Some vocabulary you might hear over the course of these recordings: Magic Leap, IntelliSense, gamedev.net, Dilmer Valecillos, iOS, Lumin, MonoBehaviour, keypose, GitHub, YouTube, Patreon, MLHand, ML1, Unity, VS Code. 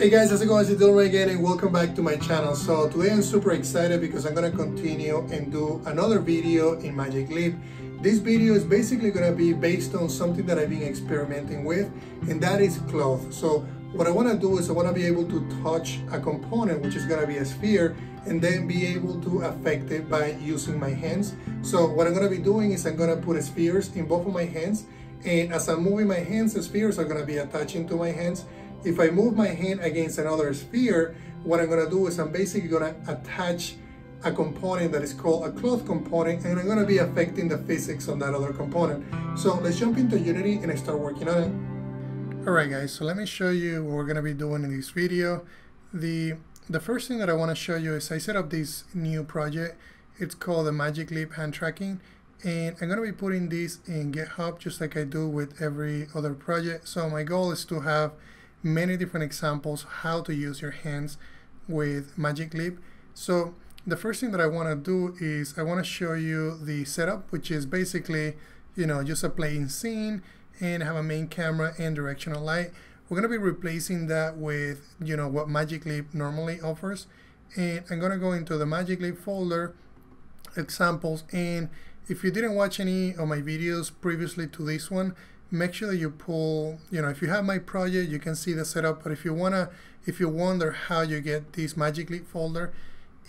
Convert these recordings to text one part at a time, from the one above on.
Hey guys, how's it going? It's Dilmer again and welcome back to my channel. So today I'm super excited because I'm going to continue and do another video in Magic Leap. This video is basically going to be based on something that I've been experimenting with, and that is cloth. So what I want to do is I want to be able to touch a component, which is going to be a sphere, and then be able to affect it by using my hands. So what I'm going to be doing is I'm going to put spheres in both of my hands, and as I'm moving my hands, the spheres are going to be attaching to my hands. If I move my hand against another sphere, what I'm going to do is I'm basically going to attach a component that is called a cloth component, and I'm going to be affecting the physics on that other component. So let's jump into Unity and start working on it. Alright guys, so let me show you what we're going to be doing in this video. The first thing that I want to show you is I set up this new project. It's called the Magic Leap Hand Tracking, and I'm going to be putting this in GitHub just like I do with every other project. So my goal is to have many different examples how to use your hands with Magic Leap. So the first thing that I want to do is I want to show you the setup, which is basically, you know, just a plain scene and have a main camera and directional light. We're going to be replacing that with, you know, what Magic Leap normally offers, and I'm going to go into the Magic Leap folder, examples. And if you didn't watch any of my videos previously to this one, make sure that you pull, you know, if you have my project, you can see the setup. But if you wonder how you get this Magic Leap folder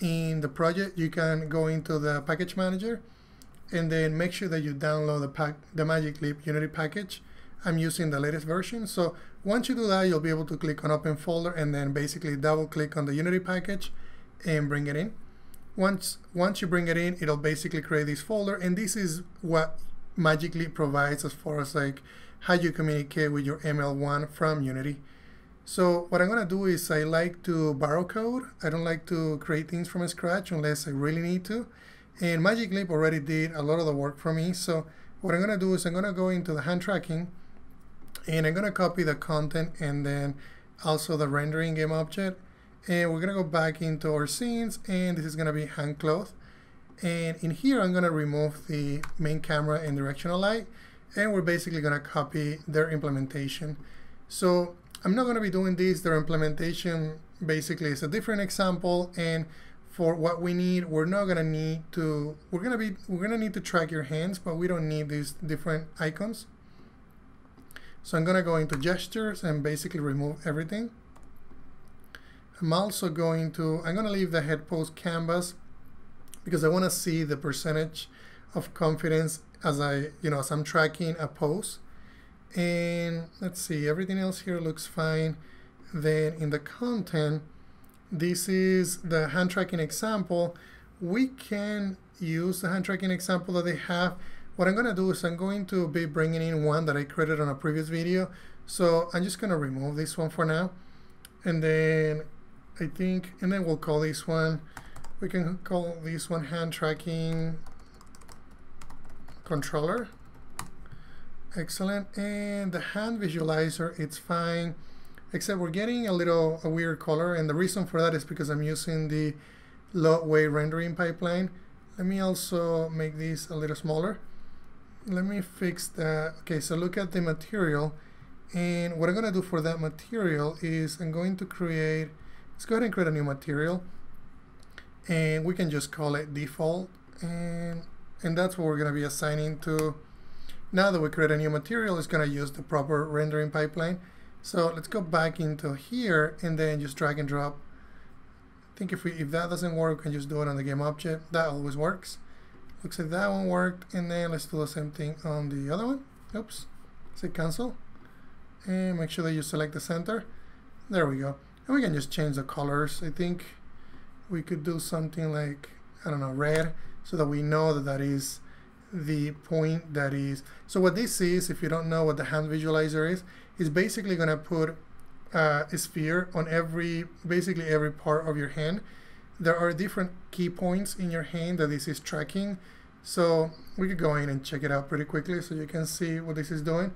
in the project, you can go into the package manager and then make sure that you download the Magic Leap Unity package. I'm using the latest version. So once you do that, you'll be able to click on Open Folder and then basically double click on the Unity package and bring it in. Once you bring it in, it'll basically create this folder, and this is what Magic Leap provides as far as like how you communicate with your ML1 from Unity. So what I'm going to do is I like to borrow code. I don't like to create things from scratch unless I really need to, and Magic Leap already did a lot of the work for me. So what I'm going to do is I'm going to go into the hand tracking, and I'm going to copy the content and then also the rendering game object, and we're going to go back into our scenes, and this is going to be hand cloth. And in here, I'm going to remove the main camera and directional light, and we're basically going to copy their implementation. So I'm not going to be doing this. Their implementation basically is a different example, and for what we need, we're going to need to track your hands, but we don't need these different icons. So I'm going to go into gestures and basically remove everything. I'm going to leave the head pose canvas, because I want to see the percentage of confidence as I'm tracking a pose. And let's see, everything else here looks fine. Then in the content, this is the hand tracking example. We can use the hand tracking example that they have. What I'm going to do is I'm going to be bringing in one that I created on a previous video. So I'm just going to remove this one for now. And then and then we'll call this one, we can call this one hand tracking controller. Excellent. And the hand visualizer, it's fine, except we're getting a weird color. And the reason for that is because I'm using the low weight rendering pipeline. Let me also make this a little smaller. Let me fix that. Okay, so look at the material. And what I'm going to do for that material is I'm going to create, let's go ahead and create a new material. And we can just call it default, and that's what we're going to be assigning to. Now that we create a new material, it's going to use the proper rendering pipeline. So let's go back into here and then just drag and drop. I think if that doesn't work, we can just do it on the game object. That always works. Looks like that one worked, and then let's do the same thing on the other one. Oops, say cancel, and make sure that you select the center. There we go. And we can just change the colors. I think we could do something like, I don't know, red, so that we know that that is the point that is. So what this is, if you don't know what the hand visualizer is basically going to put a sphere on basically every part of your hand. There are different key points in your hand that this is tracking. So we could go in and check it out pretty quickly so you can see what this is doing.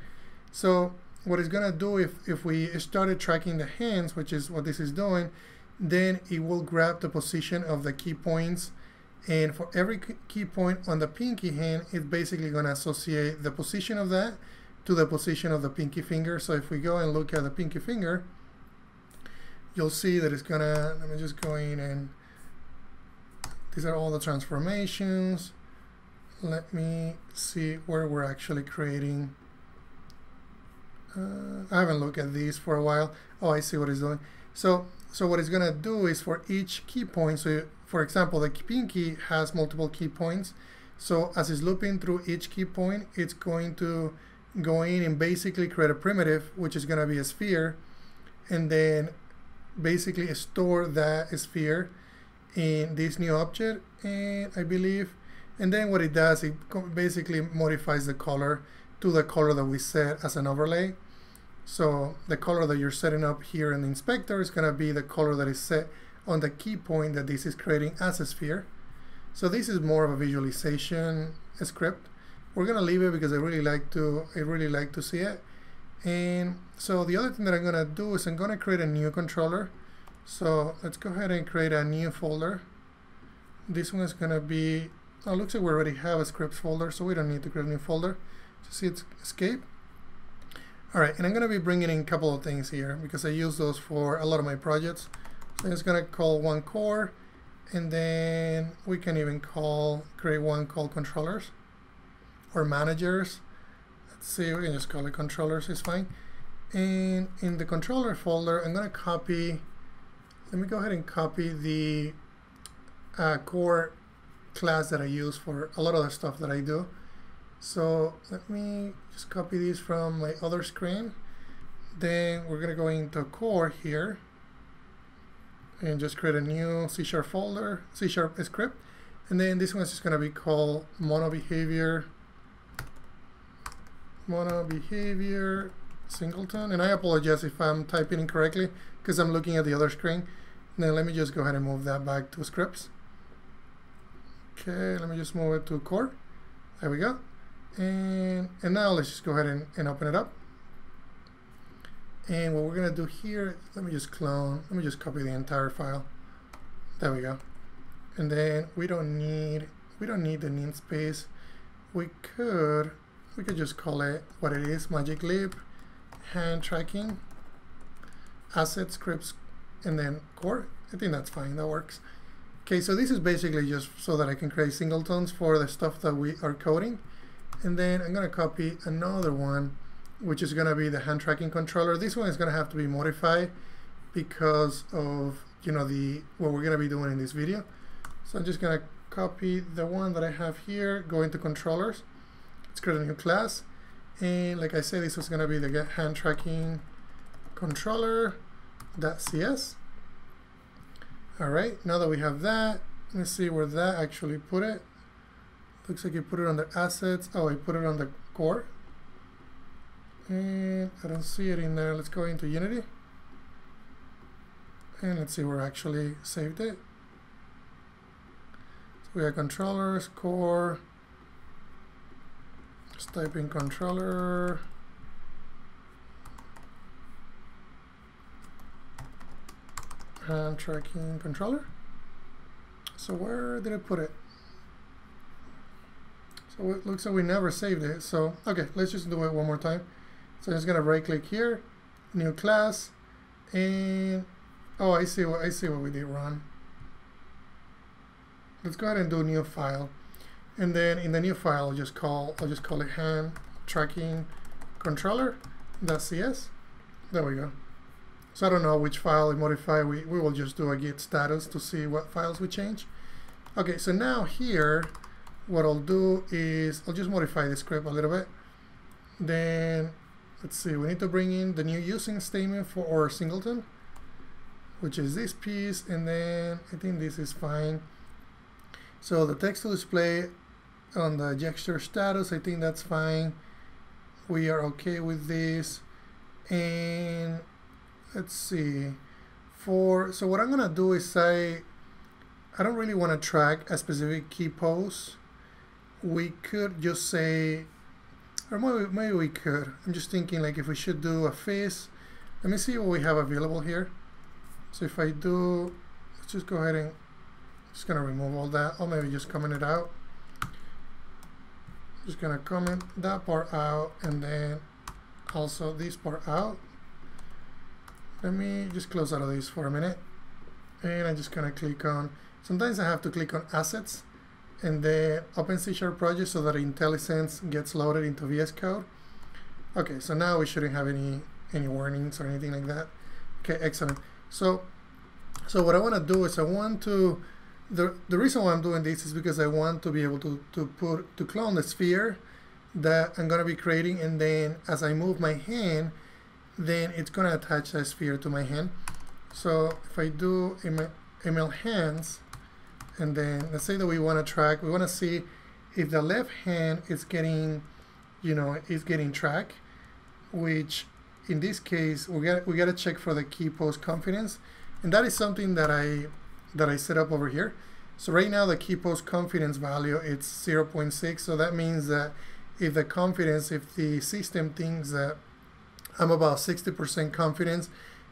So what it's going to do, if we started tracking the hands, which is what this is doing, then it will grab the position of the key points, and for every key point on the pinky hand, it's basically going to associate the position of that to the position of the pinky finger. So if we go and look at the pinky finger, you'll see that it's gonna, let me just go in and these are all the transformations. Let me see where we're actually creating. I haven't looked at these for a while. Oh, I see what it's doing. So what it's gonna do is for each key point, so for example, the pin key has multiple key points. So as it's looping through each key point, it's going to go in and basically create a primitive, which is gonna be a sphere, and then basically store that sphere in this new object, and I believe, and then what it does, it basically modifies the color to the color that we set as an overlay. So the color that you're setting up here in the inspector is gonna be the color that is set on the key point that this is creating as a sphere. So this is more of a visualization script. We're gonna leave it because I really like to see it. And so the other thing that I'm gonna do is I'm gonna create a new controller. So let's go ahead and create a new folder. This one is gonna be, oh, looks like we already have a scripts folder, so we don't need to create a new folder. Just hit escape. All right, and I'm gonna be bringing in a couple of things here because I use those for a lot of my projects. So I'm just gonna call one core, and then we can even create one called controllers or managers. Let's see, we can just call it controllers, it's fine. And in the controller folder, I'm gonna copy, let me go ahead and copy the core class that I use for a lot of the stuff that I do. So let me just copy these from my other screen. Then we're gonna go into core here and just create a new C# folder, C# script. And then this one's just gonna be called MonoBehavior Singleton. And I apologize if I'm typing incorrectly because I'm looking at the other screen. And then let me just go ahead and move that back to scripts. Okay, let me just move it to core. There we go. And now let's just go ahead and open it up. And what we're gonna do here, let me just copy the entire file. There we go. And then we don't need the namespace. We could just call it what it is, Magic Leap, hand tracking, asset scripts, and then core. I think that's fine, that works. Okay, so this is basically just so that I can create singletons for the stuff that we are coding. And then I'm gonna copy another one, which is gonna be the hand tracking controller. This one is gonna have to be modified because of, you know, what we're gonna be doing in this video. So I'm just gonna copy the one that I have here, go into controllers, let's create a new class. And like I said, this is gonna be the get hand tracking controller.cs. All right, now that we have that, let's see where that actually put it. Looks like you put it on the assets. Oh, I put it on the core. And I don't see it in there. Let's go into Unity. And let's see where I actually saved it. So we have controllers, core. Just type in controller. Hand tracking controller. So where did I put it? So it looks like we never saved it. So, okay, let's just do it one more time. So I'm just gonna right click here, new class, and oh, I see what we did wrong. Let's go ahead and do new file. And then in the new file, I'll just call it hand tracking controller.cs. There we go. So I don't know which file we modify. We will just do a git status to see what files we change. Okay, so now here, what I'll do is I'll just modify the script a little bit. Then let's see, we need to bring in the new using statement for our singleton, which is this piece, and then I think this is fine. So the text to display on the gesture status, I think that's fine. We are okay with this. And let's see, so what I'm gonna do is I don't really wanna track a specific key pose. We could just say, or maybe we could. I'm just thinking like if we should do a face. Let me see what we have available here. So if I do, let's just go ahead and just gonna remove all that, or maybe just comment it out. Just gonna comment that part out and then also this part out. Let me just close out of this for a minute, and I'm just gonna click on, sometimes I have to click on assets and the OpenC# project so that IntelliSense gets loaded into VS Code. Okay, so now we shouldn't have any warnings or anything like that. Okay, excellent. So what I want to do is I want to, the reason why I'm doing this is because I want to be able to clone the sphere that I'm going to be creating, and then as I move my hand, then it's going to attach that sphere to my hand. So if I do ML hands, and then let's say that we want to track, we want to see if the left hand is getting, is getting track, which in this case we got to check for the key post confidence, and that is something that I set up over here. So right now the key post confidence value, it's 0.6, so that means that if the system thinks that I'm about 60% confidence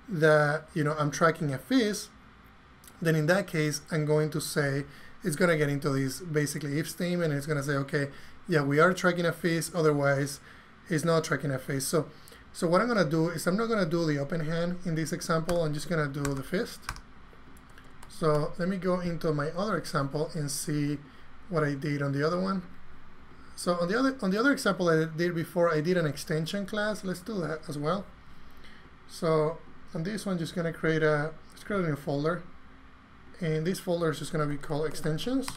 that I'm tracking a fist, then in that case I'm going to say, it's going to get into this basically if statement, and it's going to say, okay, yeah, we are tracking a fist, otherwise it's not tracking a fist. So what I'm going to do is I'm not going to do the open hand in this example, I'm just going to do the fist. So let me go into my other example and see what I did on the other one. So on the other example I did before, I did an extension class. Let's do that as well. So on this one, just going to create a new folder, and this folder is just going to be called extensions,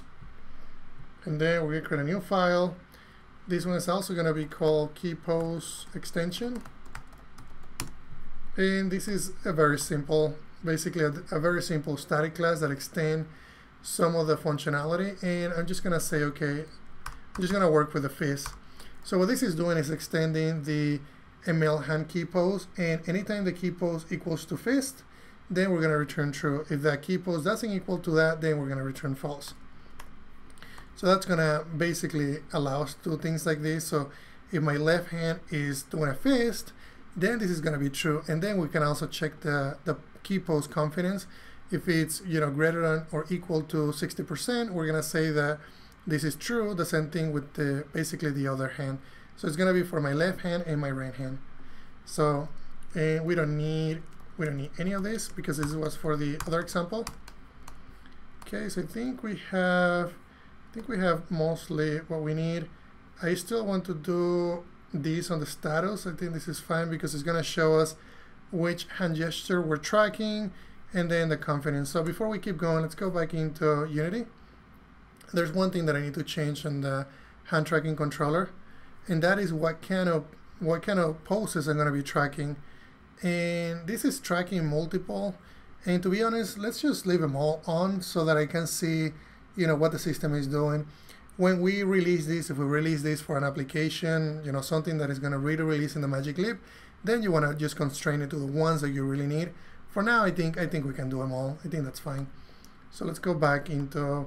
and then we're going to create a new file. This one is also going to be called key post extension, and this is a very simple, basically a very simple static class that extends some of the functionality, and I'm just going to say, okay, I'm just going to work with the fist. So what this is doing is extending the ML hand key post, and anytime the key post equals to fist, then we're going to return true. If that key post doesn't equal to that, then we're going to return false. So that's going to basically allow us to do things like this. So if my left hand is doing a fist, then this is going to be true, and then we can also check the key post confidence. If it's greater than or equal to 60%, we're going to say that this is true. The same thing with basically the other hand. So it's going to be for my left hand and my right hand. So we don't need any of this because this was for the other example. Okay, so I think we have mostly what we need. I still want to do this on the status. I think this is fine because it's going to show us which hand gesture we're tracking and then the confidence. So before we keep going, let's go back into Unity. There's one thing that I need to change on the hand tracking controller, and that is what kind of poses I'm going to be tracking. And this is tracking multiple, and to be honest, let's just leave them all on so that I can see what the system is doing. When we release this, if we release this for an application, something that is going to release in the Magic Leap, then you want to just constrain it to the ones that you really need. For now, I think we can do them all. I think that's fine. So let's go back into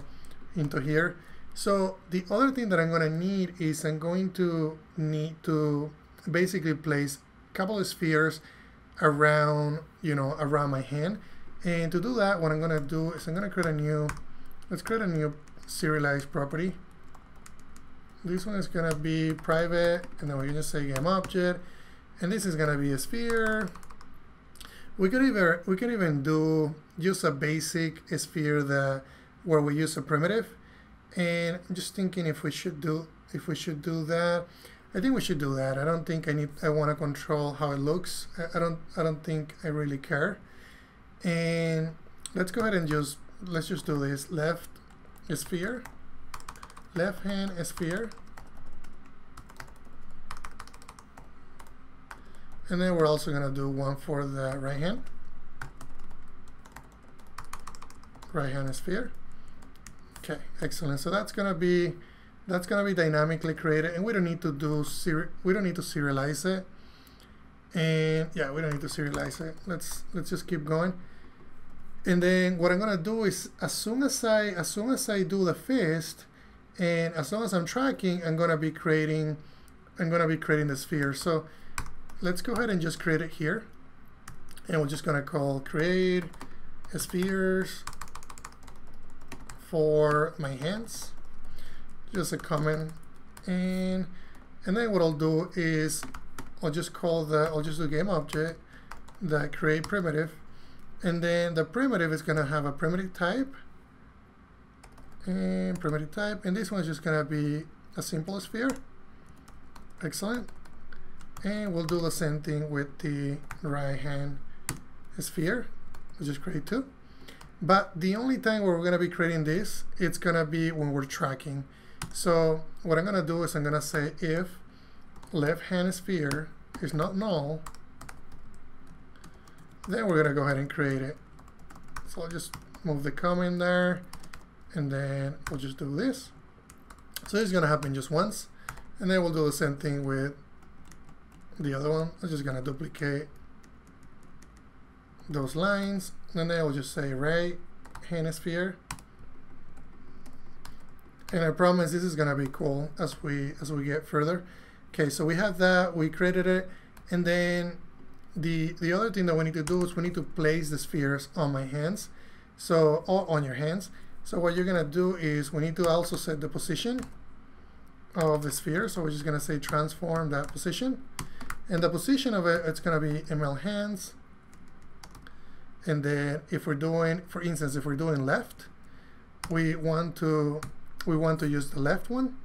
here. So the other thing that I'm going to need is I'm going to need to basically place a couple of spheres around, around my hand. And to do that, what I'm going to do is I'm going to create let's create a new serialized property. This one is going to be private, and then we can just say game object, and this is going to be a sphere. We could even use a basic sphere where we use a primitive. And I'm just thinking if we should do that. I think we should do that. I don't think I want to control how it looks. I don't think I really care. And let's go ahead and let's just do this left sphere, left hand sphere, and then we're also going to do one for the right hand sphere. Okay, excellent. So that's going to be dynamically created, and we don't need to serialize it. And yeah, we don't need to serialize it. Let's just keep going. And then what I'm going to do is as soon as I do the fist, and as long as I'm tracking, I'm going to be creating the sphere. So let's go ahead and just create it here, and we're just going to call create spheres for my hands, just a comment. And then what I'll do is I'll just do game object that create primitive, and then the primitive is going to have a primitive type and primitive type, and this one is just going to be a simple sphere. Excellent. And we'll do the same thing with the right hand sphere. We'll just create two. But the only time where we're going to be creating this, it's going to be when we're tracking. So what I'm going to do is I'm going to say if left hand sphere is not null, then we're going to go ahead and create it. So I'll just move the comma in there, and then we'll just do this. So it's going to happen just once, and then we'll do the same thing with the other one. I'm just going to duplicate those lines, and then we'll just say right hand sphere. And I promise this is going to be cool as we get further. Okay, so we have that, we created it, and then the other thing that we need to do is we need to place the spheres on my hands, so, or on your hands. So what you're going to do is we need to also set the position of the sphere. So we're just going to say transform that position, and the position of it, it's going to be ML hands. And then if we're doing, for instance, if we're doing left, we want to use the left one.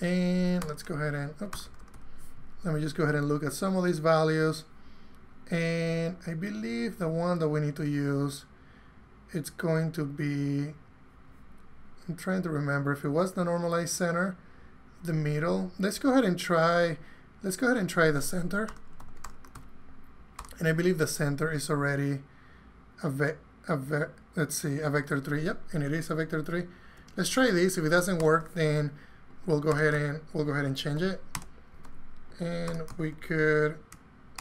And let's go ahead and, oops, let me just go ahead and look at some of these values. And I believe the one that we need to use, it's going to be, I'm trying to remember if it was the normalized center, the middle. Let's go ahead and try the center. And I believe the center is already a vector 3. Yep, and it is a vector 3. Let's try this. If it doesn't work, then we'll go ahead and change it. And we could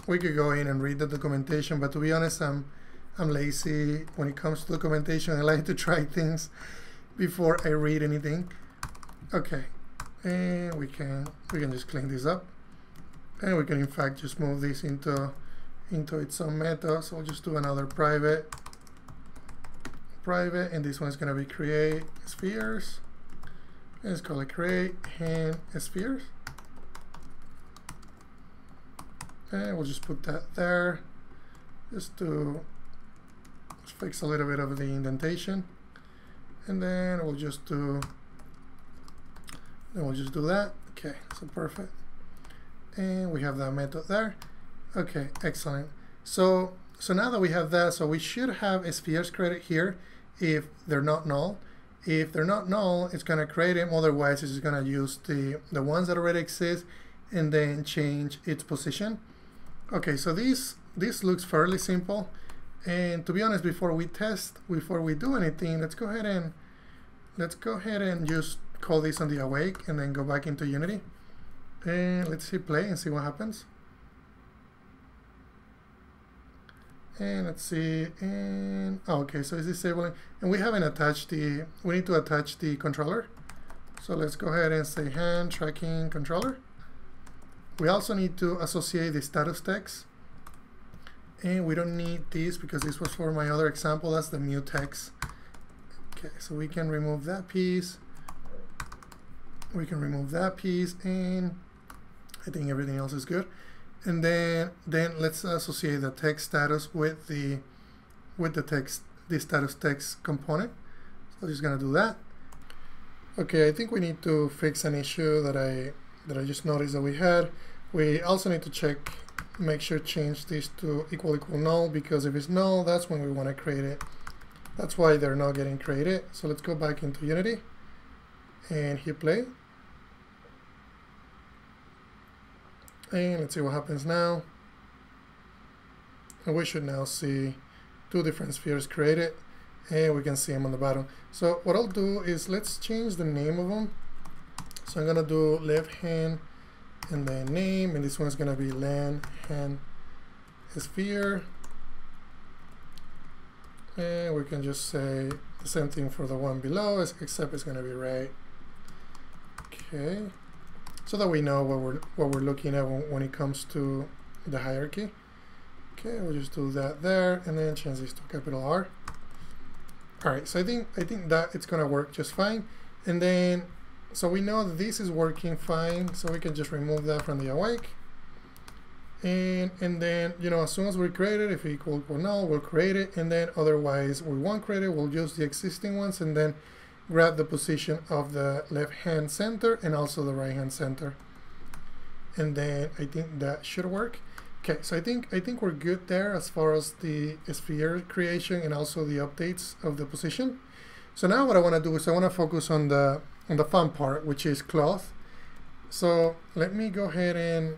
go in and read the documentation, but to be honest, I'm lazy when it comes to documentation. I like to try things before I read anything. Okay, and we can just clean this up, and we can in fact just move this into its own meta. So we'll just do another private, and this one's going to be create spheres, and let's call it create hand spheres, and we'll just put that there just to fix a little bit of the indentation, and then we'll just do that. Okay, so perfect, and we have that method there. Okay, excellent. So now that we have that, so we should have spheres created here if they're not null. If they're not null, it's going to create them. Otherwise, it's going to use the ones that already exist and then change its position. Okay, so this looks fairly simple. And to be honest, before we do anything, let's go ahead and just call this on the awake and then go back into Unity. And let's hit play and see what happens. And let's see, and okay, so it's disabling, and we haven't attached the, we need to attach the controller. So let's go ahead and say hand tracking controller. We also need to associate the status text, and we don't need this because this was for my other example, that's the mutex. Okay, so we can remove that piece, and I think everything else is good. And then let's associate the text status with the status text component. So I'm just gonna do that. Okay, I think we need to fix an issue that I just noticed that we had. We also need to make sure change this to == null, because if it's null, that's when we want to create it. That's why they're not getting created. So let's go back into Unity and hit play. And let's see what happens now. And we should now see two different spheres created, and we can see them on the bottom. So what I'll do is let's change the name of them. So I'm going to do left hand and then name, and this one's going to be land hand sphere. And we can just say the same thing for the one below, except it's going to be right. Okay. So that we know what we're looking at when it comes to the hierarchy. Okay, we'll just do that there, and then change this to capital R. All right, so I think that it's gonna work just fine. And then, so we know that this is working fine, so we can just remove that from the awake. and then, you know, as soon as we create it, if equal or null, we'll create it, and then otherwise we won't create it, we'll use the existing ones, and then grab the position of the left hand center and also the right hand center. And then I think that should work. Okay, so I think we're good there as far as the sphere creation and also the updates of the position. So now what I want to do is I want to focus on the fun part, which is cloth. So let me go ahead and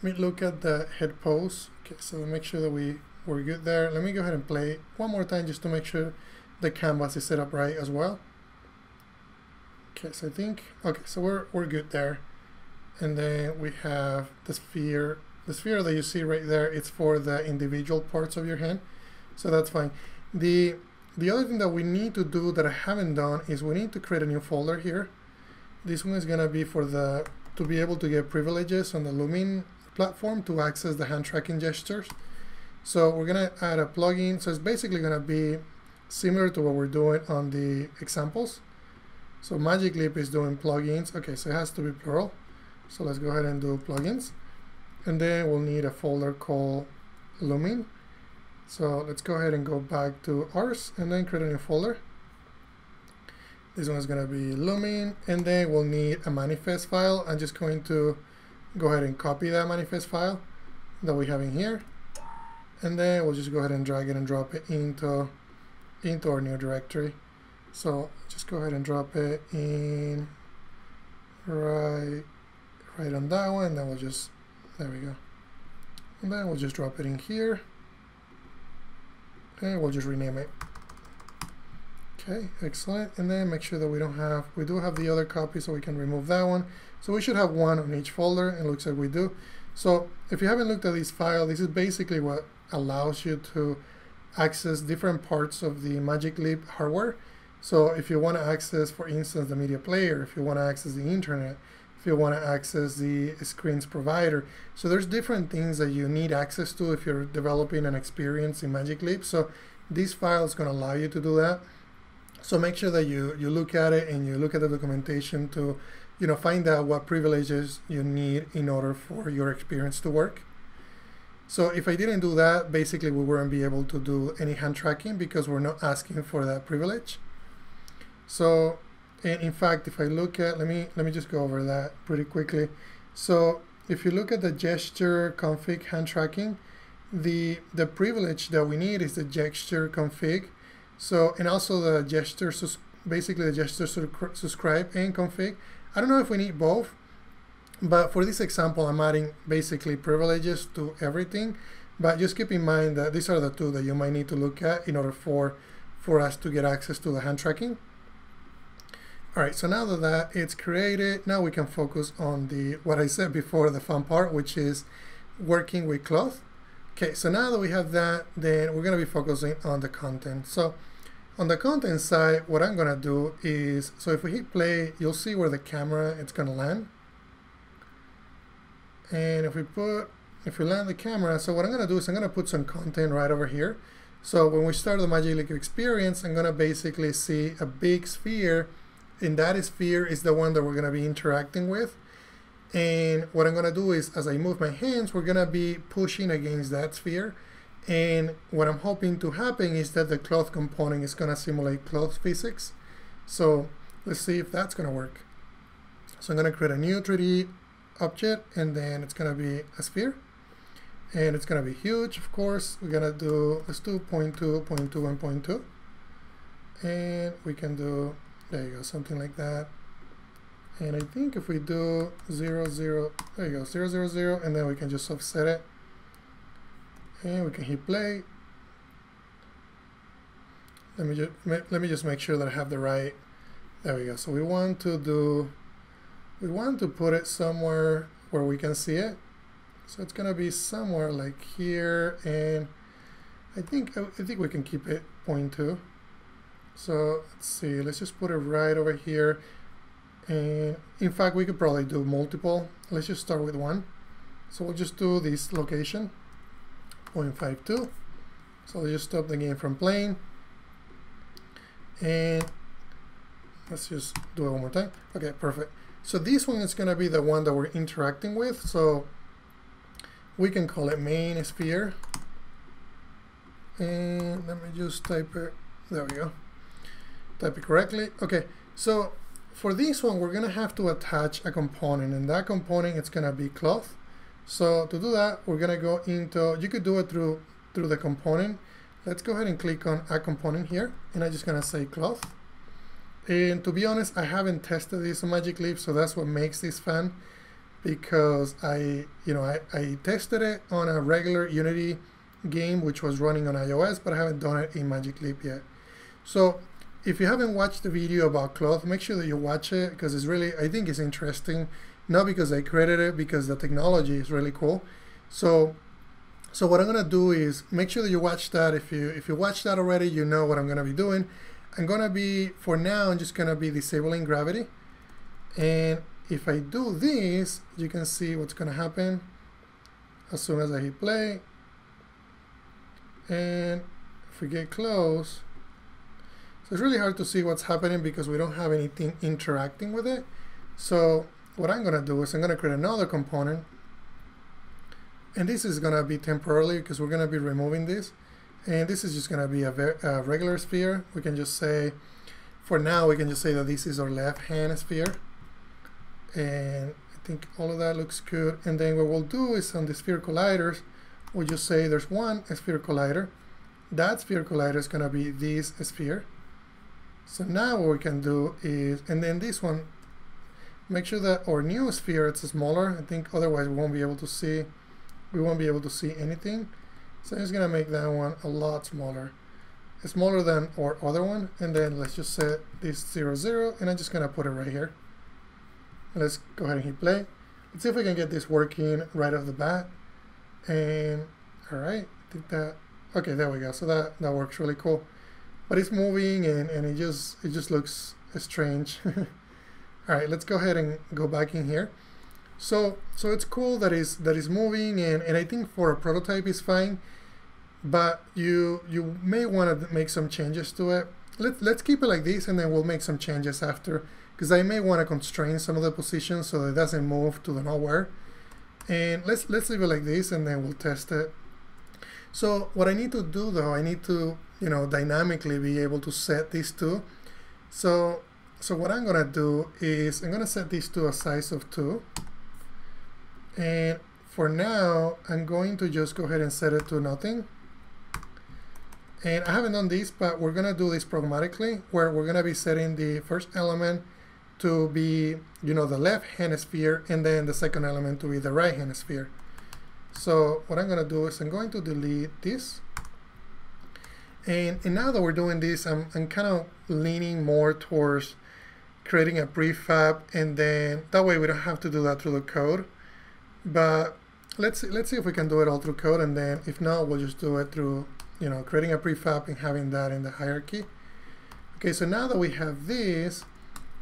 let me look at the head pose. Okay, so make sure that we're good there. Let me go ahead and play one more time just to make sure the canvas is set up right as well. Okay, so so we're good there. And then we have the sphere. The sphere that you see right there, it's for the individual parts of your hand. So that's fine. The other thing that we need to do that I haven't done is we need to create a new folder here. This one is gonna be for to be able to get privileges on the Lumin platform to access the hand tracking gestures. So we're gonna add a plugin. So it's basically gonna be similar to what we're doing on the examples. So Magic Leap is doing plugins. Okay, so it has to be plural. So let's go ahead and do plugins. And then we'll need a folder called Lumin. So let's go ahead and go back to ours and then create a new folder. This one's gonna be Lumin, and then we'll need a manifest file. I'm just going to go ahead and copy that manifest file that we have in here. And then we'll just go ahead and drag it and drop it into our new directory. So just go ahead and drop it in right on that one, and then we'll just, there we go. And then we'll just drop it in here. And we'll just rename it. Okay, excellent. And then make sure that we do have the other copy, so we can remove that one. So we should have one on each folder, and it looks like we do. So if you haven't looked at this file, this is basically what allows you to access different parts of the Magic Leap hardware. So if you want to access, for instance, the media player, if you want to access the internet, if you want to access the screens provider. So there's different things that you need access to if you're developing an experience in Magic Leap. So this file is going to allow you to do that. So make sure that you look at it and you look at the documentation to, you know, find out what privileges you need in order for your experience to work. So if I didn't do that, basically we wouldn't be able to do any hand tracking because we're not asking for that privilege. So, and in fact, if I look at, let me just go over that pretty quickly. So if you look at the gesture config hand tracking, the privilege that we need is the gesture config. So, and also the gesture, basically the gesture subscribe and config. I don't know if we need both, but for this example, I'm adding basically privileges to everything. But just keep in mind that these are the two that you might need to look at in order for us to get access to the hand tracking. All right, so now that it's created, now we can focus on what I said before, the fun part, which is working with cloth. Okay, so now that we have that, then we're gonna be focusing on the content. So on the content side, what I'm gonna do is, so if we hit play, you'll see where the camera it's gonna land. And if we land the camera, so what I'm gonna do is I'm gonna put some content right over here. So when we start the Magic Leap experience, I'm gonna basically see a big sphere, and that sphere is the one that we're gonna be interacting with. And what I'm gonna do is, as I move my hands, we're gonna be pushing against that sphere. And what I'm hoping to happen is that the cloth component is gonna simulate cloth physics. So let's see if that's gonna work. So I'm gonna create a new 3D object, and then it's gonna be a sphere. And it's gonna be huge, of course. We're gonna do, let's do 0.2, 0.2, and 0.2. And we can do, there you go, something like that. And I think if we do 0, 0, there you go, 0, 0, 0, and then we can just offset it. And we can hit play. Let me just make sure that I have the right. There we go. So we want to put it somewhere where we can see it. So it's gonna be somewhere like here, and I think we can keep it 0.2. So let's see. Let's just put it right over here. And in fact, we could probably do multiple. Let's just start with one. So we'll just do this location, 0.52. So we'll just stop the game from playing. And let's just do it one more time. Okay, perfect. So this one is gonna be the one that we're interacting with. So We can call it main sphere. And let me just type it. There we go. Type it correctly. Okay, so for this one, we're gonna have to attach a component, and that component is gonna be cloth. So to do that, we're gonna go into, you could do it through the component. Let's go ahead and click on a component here, and I'm just gonna say cloth. And to be honest, I haven't tested this on Magic Leap, so that's what makes this fun, because I tested it on a regular Unity game which was running on iOS, but I haven't done it in Magic Leap yet. So if you haven't watched the video about cloth, make sure that you watch it, because it's really, I think it's interesting, not because I created it, because the technology is really cool. So what I'm gonna do is make sure that you watch that. If you watch that already, you know what I'm gonna be doing. I'm gonna be, for now, I'm just gonna be disabling gravity, and if I do this, you can see what's gonna happen as soon as I hit play. And if we get close, so it's really hard to see what's happening because we don't have anything interacting with it. So what I'm gonna do is I'm gonna create another component, and this is gonna be temporarily because we're gonna be removing this, and this is just gonna be a regular sphere. We can just say, for now, we can just say that this is our left hand sphere. And I think all of that looks good. And then what we'll do is on the sphere colliders, we'll just say there's one sphere collider. That sphere collider is gonna be this sphere. So now what we can do is, and then this one, make sure that our new sphere is smaller. I think otherwise we won't be able to see anything. So I'm just gonna make that one a lot smaller. It's smaller than our other one. And then let's just set this 0, 0, and I'm just gonna put it right here. Let's go ahead and hit play. Let's see if we can get this working right off the bat. And all right, did that. Okay, there we go. So that works really cool. But it's moving and it just looks strange. All right, let's go ahead and go back in here. So it's cool that is moving, and I think for a prototype it's fine. But you may want to make some changes to it. Let's keep it like this, and then we'll make some changes after, because I may want to constrain some of the positions so that it doesn't move to the nowhere. And let's leave it like this, and then we'll test it. So what I need to do though, I need to dynamically be able to set these two. So what I'm gonna do is I'm gonna set these to a size of 2. And for now, I'm going to just go ahead and set it to nothing. And I haven't done this, but we're gonna do this programmatically, where we're gonna be setting the first element to be, the left hemisphere, and then the second element to be the right hemisphere. So what I'm gonna do is I'm going to delete this. And now that we're doing this, I'm kind of leaning more towards creating a prefab, and then that way we don't have to do that through the code. But let's see if we can do it all through code, and then if not, we'll just do it through creating a prefab and having that in the hierarchy. Okay, so now that we have this,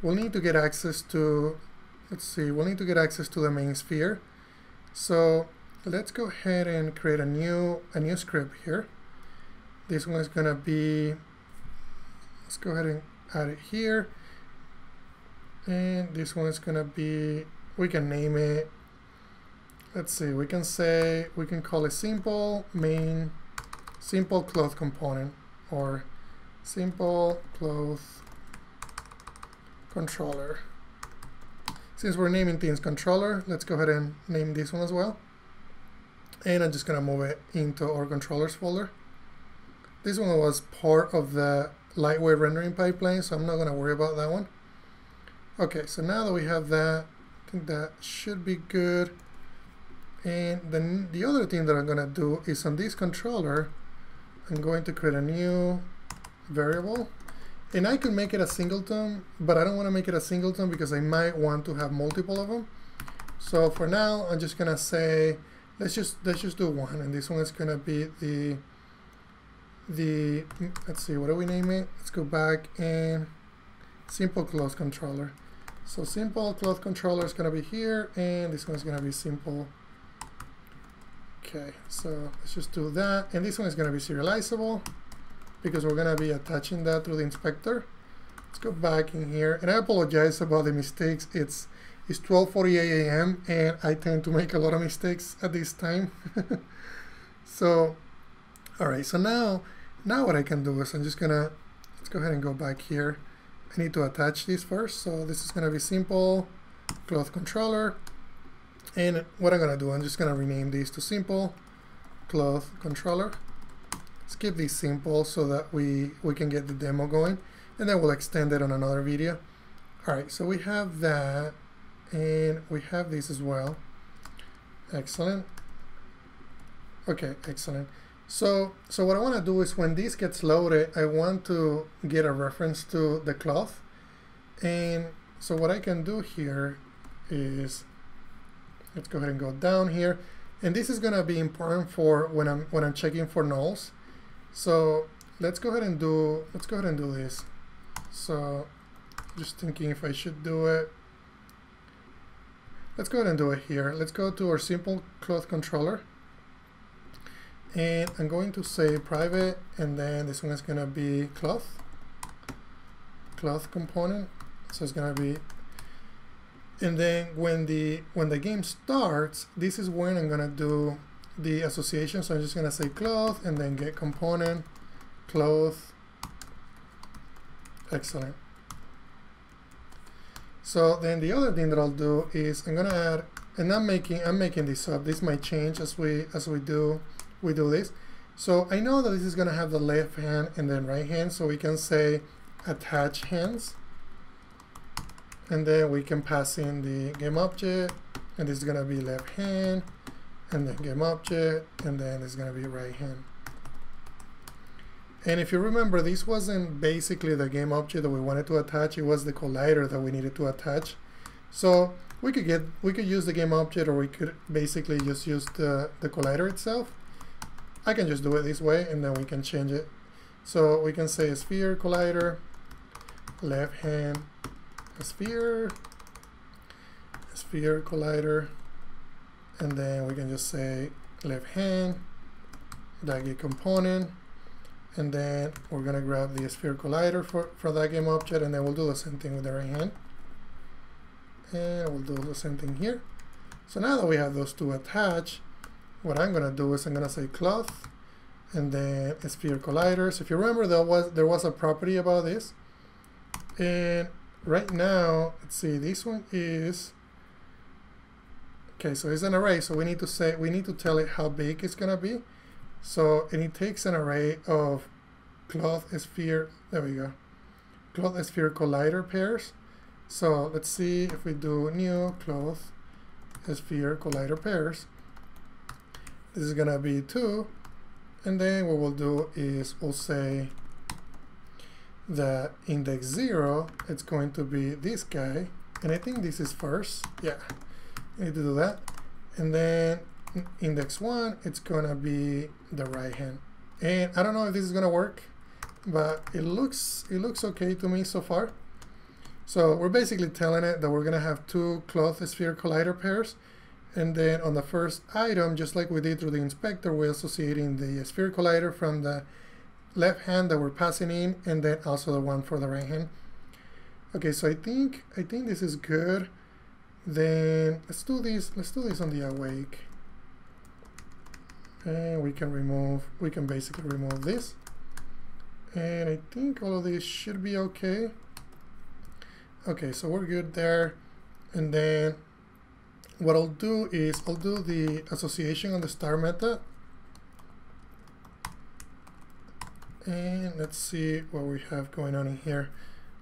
we'll need to get access to, we'll need to get access to the main sphere. So let's go ahead and create a new script here. This one is gonna be, let's go ahead and add it here. And this one is gonna be, we can name it, let's see, we can call it simple main, simple cloth component, or simple cloth controller. Since we're naming things controller, let's go ahead and name this one as well. And I'm just gonna move it into our controllers folder. This one was part of the lightweight rendering pipeline, so I'm not gonna worry about that one. Okay, so now that we have that, I think that should be good. And then the other thing that I'm gonna do is on this controller, I'm going to create a new variable, and I could make it a singleton, but I don't want to make it a singleton because I might want to have multiple of them. So for now, I'm just gonna say let's just do one, and this one is gonna be the let's see, what do we name it? Let's go back and simple cloth controller. So simple cloth controller is gonna be here, and this one is gonna be simple. Okay, so let's just do that, and this one is gonna be serializable, because we're gonna be attaching that through the inspector. Let's go back in here, and I apologize about the mistakes. It's It's 12:48 a.m. and I tend to make a lot of mistakes at this time. So, all right, so now what I can do is I'm just gonna, let's go ahead and go back here. I need to attach this first. So this is gonna be simple cloth controller. And what I'm gonna do, I'm just gonna rename this to simple cloth controller. Let's keep this simple so that we can get the demo going, and then we'll extend it on another video. All right, so we have that. And we have this as well. Excellent. Okay, excellent. So what I want to do is when this gets loaded, I want to get a reference to the cloth. And so what I can do here is, let's go ahead and go down here. And this is going to be important for when I'm checking for nulls. So let's go ahead and do this. So just thinking if I should do it. Let's go ahead and do it here. Let's go to our simple cloth controller. And I'm going to say private, and then this one is going to be cloth component. So it's going to be, and then when the game starts, this is when I'm going to do the association. So I'm just going to say cloth and then get component, cloth. Excellent. So then the other thing that I'll do is I'm gonna add, and I'm making this up. This might change as we do this. So I know that this is gonna have the left hand and then right hand, so we can say attach hands, and then we can pass in the game object, and this is gonna be left hand, and then game object, and then it's gonna be right hand. And if you remember, this wasn't basically the game object that we wanted to attach, it was the collider that we needed to attach. So we could use the game object, or we could basically just use the collider itself. I can just do it this way, and then we can change it. So we can say sphere collider, left hand sphere collider, and then we can just say left hand get component. And then we're going to grab the sphere collider for that game object, and then we'll do the same thing with the right hand. And we'll do the same thing here. So now that we have those two attached, what I'm going to do is I'm going to say cloth and then sphere colliders. If you remember, there was a property about this. And right now, let's see, this one is, okay, so it's an array. So we need to tell it how big it's going to be. So, and it takes an array of cloth sphere, there we go, cloth sphere collider pairs. So let's see if we do new cloth sphere collider pairs. This is gonna be 2, and then what we'll do is we'll say that index 0, it's going to be this guy, and I think this is first, yeah, I need to do that, and then index 1, it's gonna be the right hand. And I don't know if this is gonna work, but it looks okay to me so far. So we're basically telling it that we're gonna have 2 cloth sphere collider pairs, and then on the first item, just like we did through the inspector, we're associating the sphere collider from the left hand that we're passing in, and then also the one for the right hand. Okay, so I think this is good. Then let's do this on the awake. And we can basically remove this. And I think all of this should be okay. Okay, so we're good there. And then what I'll do is I'll do the association on the star method. And let's see what we have going on in here.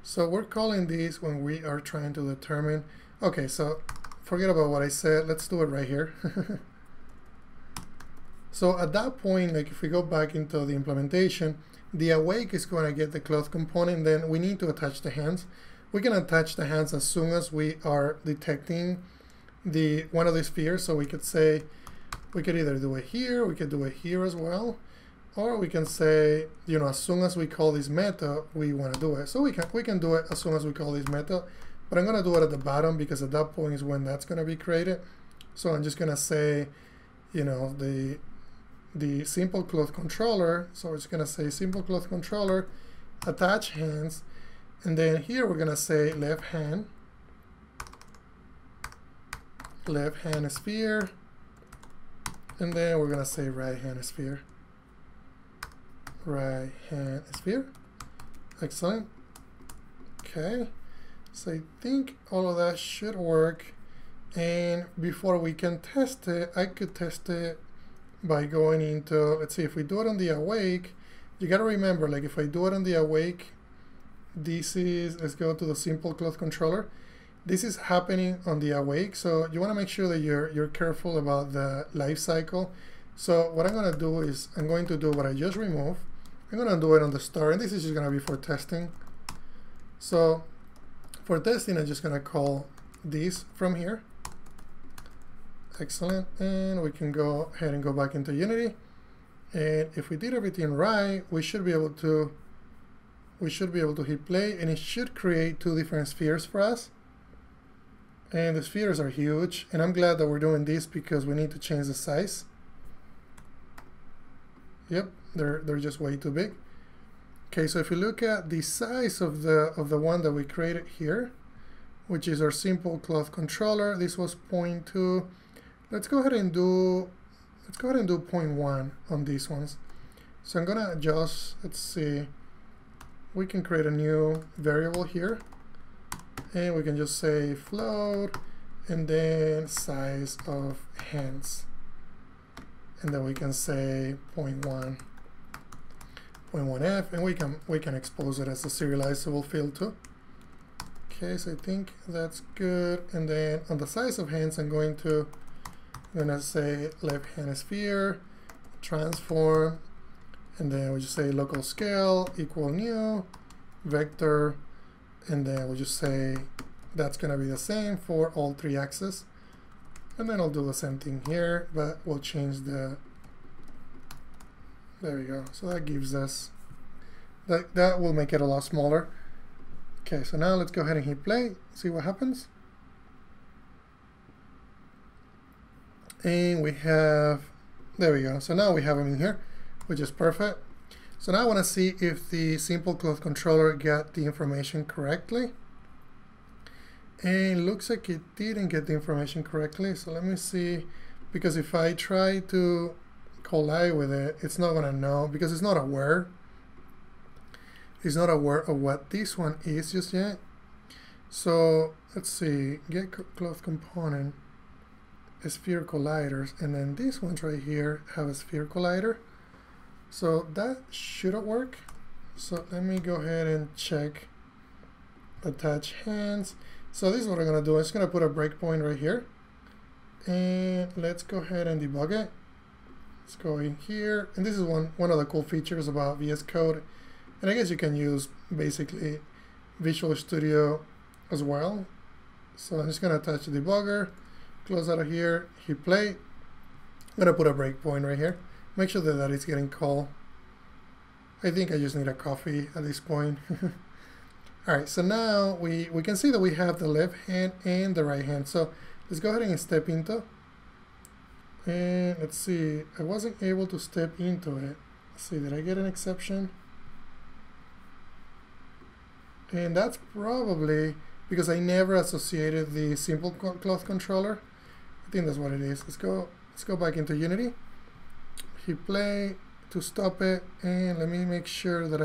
So we're calling these when we are trying to determine. Okay, so forget about what I said. Let's do it right here. So at that point, like if we go back into the implementation, the awake is going to get the cloth component. Then we need to attach the hands. We can attach the hands as soon as we are detecting the one of the spheres. So we could say, we could either do it here, we could do it here as well, or we can say, you know, as soon as we call this method, we want to do it. So we can do it as soon as we call this method, but I'm going to do it at the bottom because at that point is when that's going to be created. So I'm just going to say, you know, the simple cloth controller, so it's gonna say simple cloth controller, attach hands, and then here we're gonna say left hand, left hand sphere, and then we're gonna say right hand sphere. Right hand sphere. Excellent. Okay, so I think all of that should work. And before we can test it, I could test it by going into, let's see, if we do it on the awake, you gotta remember, like if I do it on the awake, this is, let's go to the simple cloth controller. This is happening on the awake, so you wanna make sure that you're careful about the life cycle. So what I'm gonna do is, I'm going to do what I just removed. I'm gonna do it on the start, and this is just gonna be for testing. So for testing, I'm just gonna call this from here. Excellent, and we can go ahead and go back into Unity, and if we did everything right, we should be able to hit play, and it should create two different spheres for us. And the spheres are huge, and I'm glad that we're doing this because we need to change the size. Yep, they're just way too big. Okay, so if you look at the size of the one that we created here, which is our simple cloth controller, this was 0.2. Let's go ahead and do 0.1 on these ones. So I'm gonna adjust, let's see, we can create a new variable here, and we can just say float, and then size of hands, and then we can say 0.1, 0.1f, and we can expose it as a serializable field too. Okay, so I think that's good. And then on the size of hands, I'm gonna say left hand sphere, transform, and then we just say local scale equal new vector, and then we'll just say that's gonna be the same for all three axes. And then I'll do the same thing here, but we'll change the, there we go. So that gives us, that will make it a lot smaller. Okay, so now let's go ahead and hit play, see what happens. And we have, there we go, so now we have them in here, which is perfect. So now I want to see if the simple cloth controller got the information correctly, and looks like it didn't get the information correctly. So let me see, because if I try to collide with it, it's not going to know, because it's not aware, it's not aware of what this one is just yet. So let's see, get cloth component, sphere colliders, and then these ones right here have a sphere collider, so that shouldn't work. So let me go ahead and check attach hands. So this is what I'm gonna do, I'm just gonna put a breakpoint right here, and let's go ahead and debug it. Let's go in here, and this is one of the cool features about VS Code, and I guess you can use basically Visual Studio as well. So I'm just gonna attach the debugger, close out of here, hit play. I'm gonna put a breakpoint right here. Make sure that is getting called. I think I just need a coffee at this point. All right, so now we can see that we have the left hand and the right hand. So let's go ahead and step into. And let's see, I wasn't able to step into it. Let's see, did I get an exception? And that's probably because I never associated the simple cloth controller. I think that's what it is. Let's go back into Unity, hit play to stop it, and let me make sure that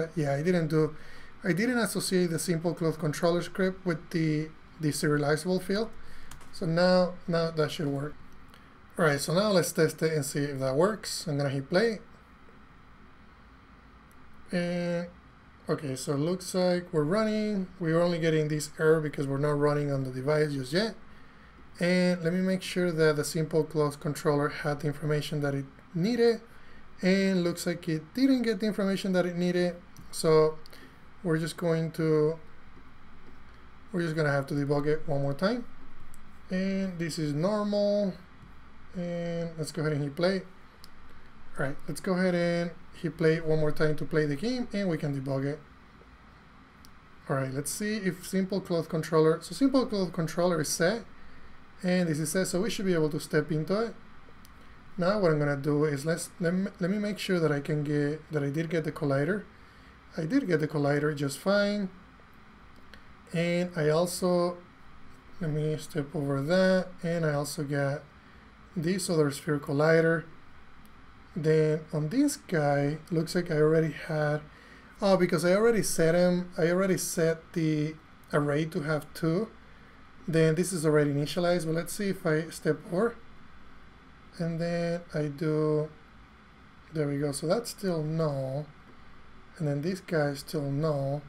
I didn't associate the simple cloth controller script with the serializable field. So now that should work. All right, so now let's test it and see if that works. I'm gonna hit play, and okay, so it looks like we're running. We're only getting this error because we're not running on the device just yet. And let me make sure that the simple cloth controller had the information that it needed. And looks like it didn't get the information that it needed. So we're just gonna have to debug it one more time. And this is normal. And let's go ahead and hit play. All right, let's go ahead and hit play one more time to play the game, and we can debug it. All right, let's see if simple cloth controller, so simple cloth controller is set, and this is set, so we should be able to step into it. Now what I'm gonna do is let me make sure that I did get the collider. I did get the collider just fine, and I also Let me step over that, and I also got this other sphere collider. Then on this guy, looks like I already had, oh, because I already set him, I already set the array to have 2. Then this is already initialized, but let's see if I step over. And then I do, there we go, so that's still null. And then this guy is still null.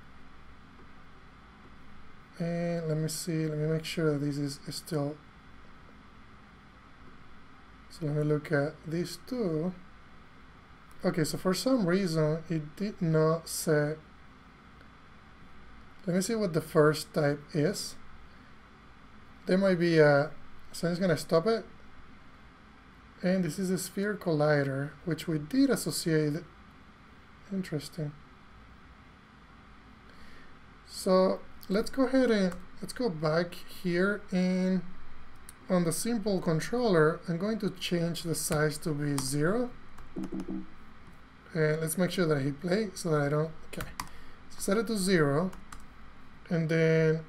And let me see, let me make sure that this is still, so let me look at these two. Okay, so for some reason it did not set, let me see what the first type is. There might be a, so I'm just gonna stop it. And this is a sphere collider, which we did associate. Interesting. So let's go ahead and let's go back here, and on the simple controller, I'm going to change the size to be 0. And let's make sure that I hit play so that I don't, okay. So set it to 0. And then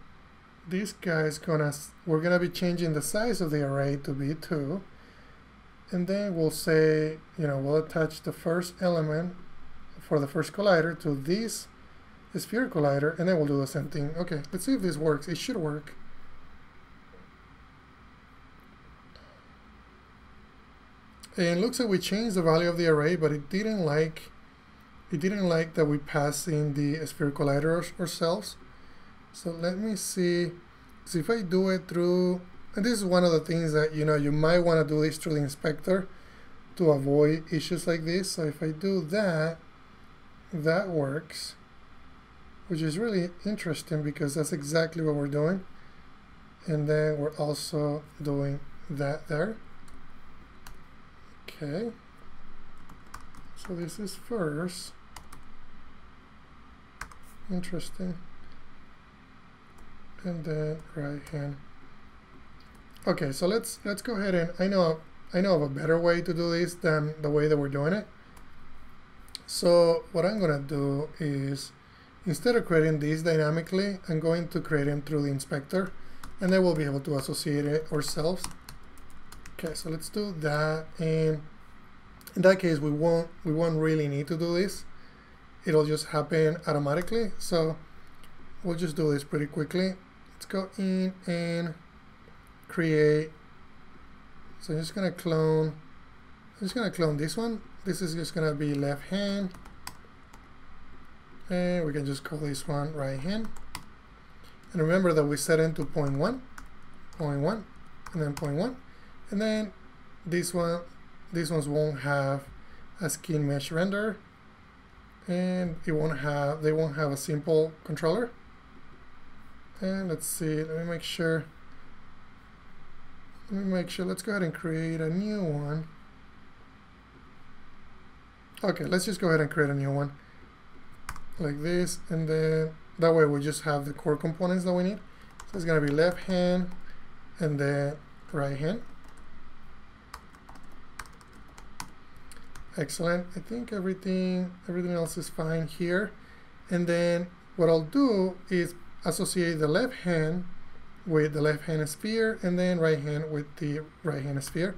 this guy is gonna, we're gonna be changing the size of the array to be 2. And then we'll say, you know, we'll attach the first element for the first collider to this sphere collider, and then we'll do the same thing. Okay, let's see if this works. It should work. And it looks like we changed the value of the array, but it didn't like that we passed in the sphere collider ourselves. So let me see. So if I do it through, and this is one of the things that, you know, you might want to do this through the inspector to avoid issues like this. So if I do that, that works, which is really interesting because that's exactly what we're doing. And then we're also doing that there. Okay. So this is first. Interesting. And then right hand. Okay, so let's go ahead and I know of a better way to do this than the way that we're doing it. So what I'm gonna do is, instead of creating these dynamically, I'm going to create them through the inspector, and then we'll be able to associate it ourselves. Okay, so let's do that, and in that case we won't really need to do this. It'll just happen automatically. So we'll just do this pretty quickly. Let's go in and create, so I'm just gonna clone this one. This is just gonna be left hand, and we can just call this one right hand. And remember that we set into 0.1, 0.1, and then 0.1, and then these ones won't have a skin mesh render, and they won't have a simple controller. And let's see, let me make sure, let's go ahead and create a new one. Okay, let's just go ahead and create a new one like this, and then that way we just have the core components that we need. So it's gonna be left hand and then right hand. Excellent. I think everything else is fine here. And then what I'll do is associate the left hand with the left hand sphere, and then right hand with the right hand sphere.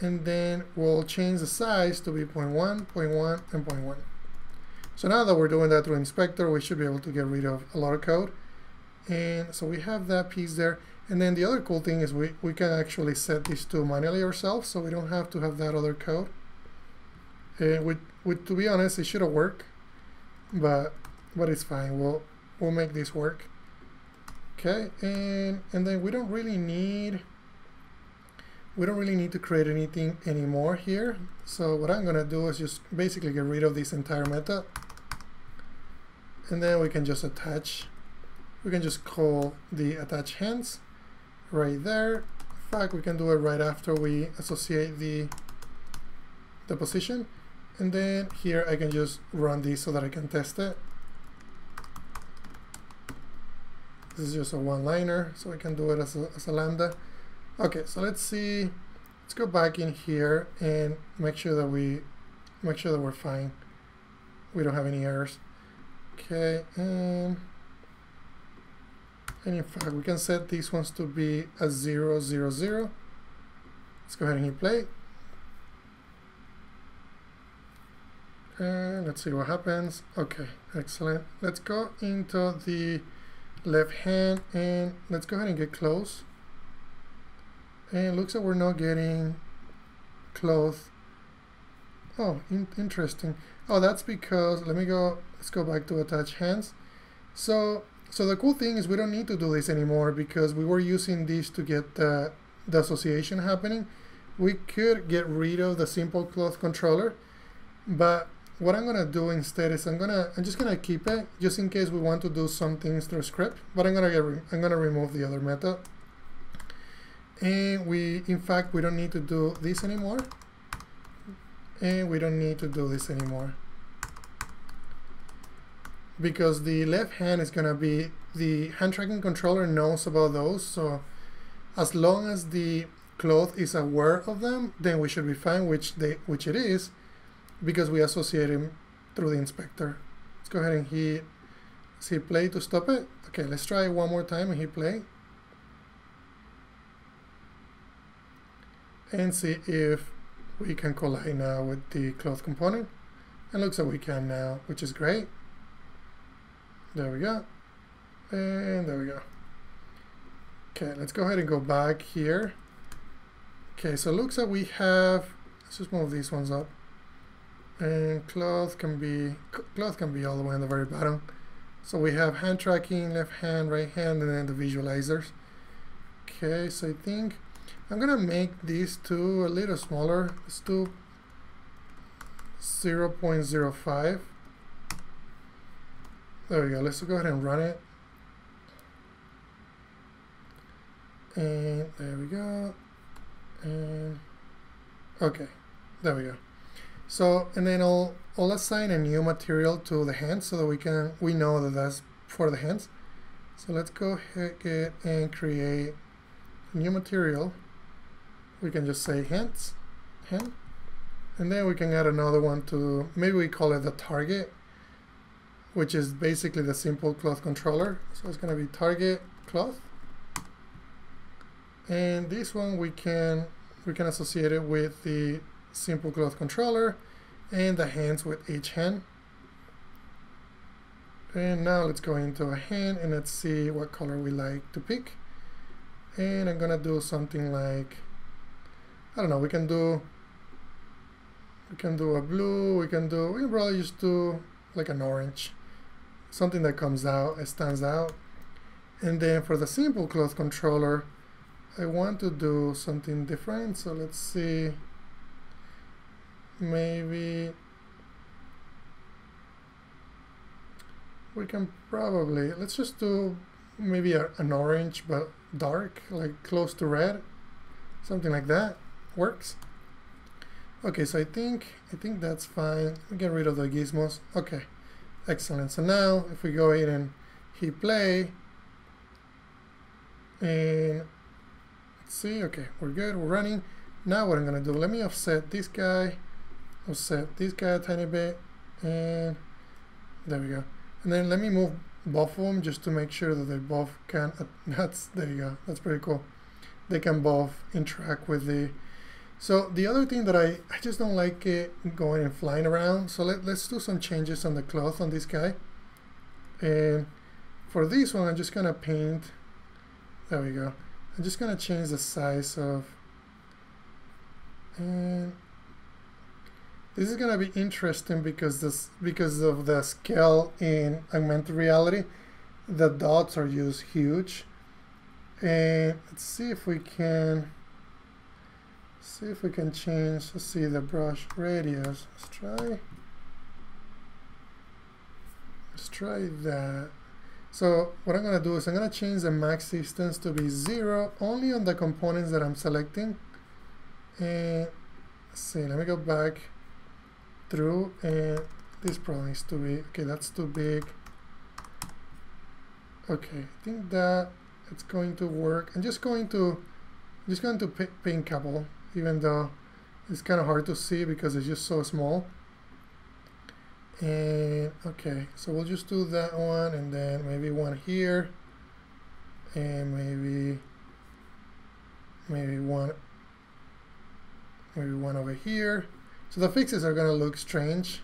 And then we'll change the size to be 0.1, 0.1, and 0.1. So now that we're doing that through inspector, we should be able to get rid of a lot of code. And so we have that piece there. And then the other cool thing is we can actually set these two manually ourselves, so we don't have to have that other code. To be honest, it should have worked, but it's fine. We'll make this work. Okay, and then we don't really need to create anything anymore here. So what I'm gonna do is just basically get rid of this entire method, and then we can just call the attach hands right there. In fact, we can do it right after we associate the position, and then here I can just run this so that I can test it. This is just a one-liner, so I can do it as a lambda. Okay, so let's see. Let's go back in here and make sure that we're fine. We don't have any errors. Okay, and And in fact, we can set these ones to be a 0, 0, 0. Let's go ahead and hit play. And let's see what happens. Okay, excellent. Let's go into the left hand and let's go ahead and get close. And it looks like we're not getting close. Oh, interesting. Oh, that's because, let's go back to attach hands. So the cool thing is we don't need to do this anymore because we were using this to get the association happening. We could get rid of the simple cloth controller, but what I'm gonna do instead is I'm just gonna keep it just in case we want to do some things through script. But I'm gonna remove the other method. And in fact we don't need to do this anymore. And we don't need to do this anymore, because the left hand is going to be the hand tracking controller knows about those, so as long as the cloth is aware of them, then we should be fine, which it is, because we associate him through the inspector. Let's go ahead and hit play to stop it. Okay, let's try it one more time and hit play and see if we can collide now with the cloth component, and looks like we can now, which is great. There we go, and there we go. Okay, let's go ahead and go back here. Okay, so it looks like we have, let's just move these ones up, and cloth can be all the way on the very bottom. So we have hand tracking, left hand, right hand, and then the visualizers. Okay, so I think I'm gonna make these two a little smaller. Let's do 0.05. There we go. Let's go ahead and run it. And there we go. And okay, there we go. So, and then I'll assign a new material to the hands so that we know that that's for the hands. So let's go ahead and create a new material. We can just say hand, and then we can add another one to, maybe we call it the target, which is basically the simple cloth controller. So it's gonna be target cloth. And this one we can associate it with the simple cloth controller and the hands with each hand. And now let's go into a hand and let's see what color we like to pick. And I'm gonna do something like, I don't know, we can do a blue, we can probably just do like an orange. Something that comes out, it stands out. And then for the simple cloth controller, I want to do something different. So let's see, maybe we can probably, let's just do maybe an orange, but dark, like close to red, something like that works. Okay, so I think that's fine. We get rid of the gizmos. Okay, excellent. So now if we go in and hit play, and let's see, okay, we're good, we're running. Now what I'm gonna do, let me offset this guy a tiny bit, and there we go. And then let me move both of them just to make sure that they both can, there you go, that's pretty cool. They can both interact with the. So the other thing that I just don't like it going and flying around. So let's do some changes on the cloth on this guy. And for this one, I'm just gonna paint, there we go. I'm just gonna change the size of, and this is gonna be interesting because of the scale in augmented reality, the dots are used huge. And let's see if we can, change, let's see the brush radius, let's try that. So what I'm gonna do is I'm gonna change the max distance to be 0 only on the components that I'm selecting. And let's see, let me go back through, and this probably is too big. Okay, that's too big. Okay, I think that it's going to work. I'm just going to paint a couple, even though it's kind of hard to see because it's just so small. And okay, so we'll just do that one, and then maybe one here, and maybe one over here. So the fixes are going to look strange.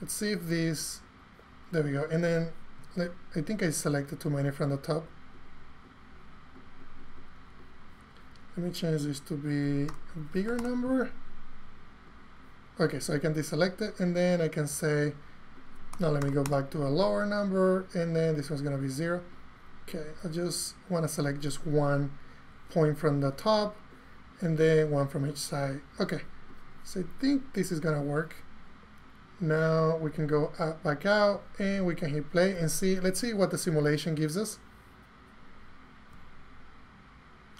Let's see if these, there we go. And then I think I selected too many from the top. Let me change this to be a bigger number. Okay, so I can deselect it, and then I can say, now let me go back to a lower number, and then this one's gonna be 0. Okay, I just wanna select just one point from the top, and then one from each side. Okay, so I think this is gonna work. Now we can go up, back out, and we can hit play and see, let's see what the simulation gives us.